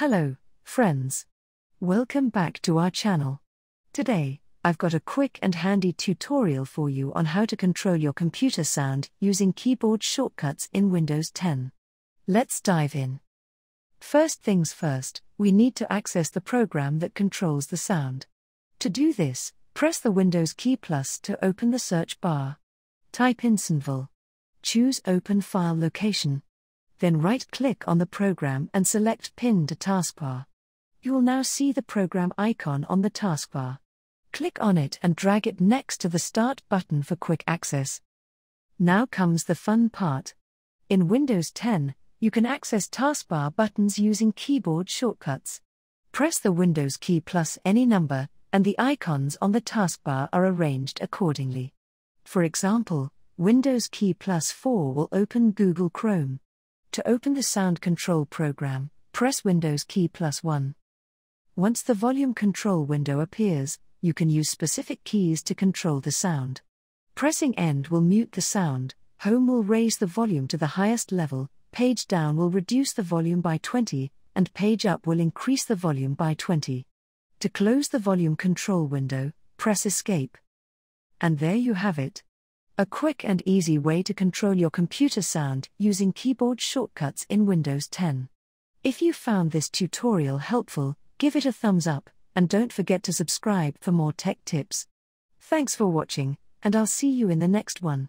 Hello, friends. Welcome back to our channel. Today, I've got a quick and handy tutorial for you on how to control your computer sound using keyboard shortcuts in Windows 10. Let's dive in. First things first, we need to access the program that controls the sound. To do this, press the Windows key plus to open the search bar. Type in sndvol. Choose Open File Location. Then right-click on the program and select Pin to Taskbar. You'll now see the program icon on the taskbar. Click on it and drag it next to the Start button for quick access. Now comes the fun part. In Windows 10, you can access taskbar buttons using keyboard shortcuts. Press the Windows key plus any number, and the icons on the taskbar are arranged accordingly. For example, Windows key plus 4 will open Google Chrome. To open the sound control program, press Windows key plus 1. Once the volume control window appears, you can use specific keys to control the sound. Pressing End will mute the sound, Home will raise the volume to the highest level, Page Down will reduce the volume by 20, and Page Up will increase the volume by 20. To close the volume control window, press Escape. And there you have it. A quick and easy way to control your computer sound using keyboard shortcuts in Windows 10. If you found this tutorial helpful, give it a thumbs up, and don't forget to subscribe for more tech tips. Thanks for watching, and I'll see you in the next one.